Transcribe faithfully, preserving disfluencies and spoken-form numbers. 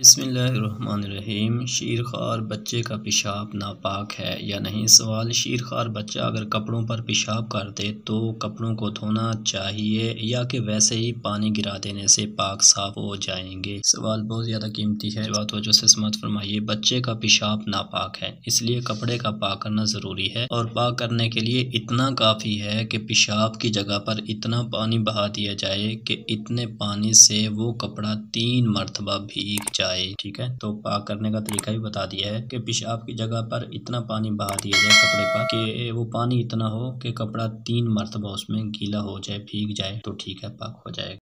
बिस्मिल्लाहिर्रहमानिर्रहीम। शीरख्वार बच्चे का पेशाब नापाक है या नहीं। सवाल, शीरख्वार बच्चा अगर कपड़ों पर पेशाब कर दे तो कपड़ों को धोना चाहिए या कि वैसे ही पानी गिरा देने से पाक साफ हो जाएंगे। सवाल बहुत ज़्यादा कीमती है, बात वजह से समात फरमाइए। बच्चे का पेशाब नापाक है, इसलिए कपड़े का पाक करना ज़रूरी है और पाक करने के लिए इतना काफ़ी है कि पेशाब की जगह पर इतना पानी बहा दिया जाए कि इतने पानी से वो कपड़ा तीन मरतबा भीग जाए। ठीक है, तो पाक करने का तरीका भी बता दिया है कि पेशाब की जगह पर इतना पानी बहा दिया जाए कपड़े पर कि वो पानी इतना हो कि कपड़ा तीन मरतबा उसमें गीला हो जाए, भीग जाए, तो ठीक है, पाक हो जाएगा।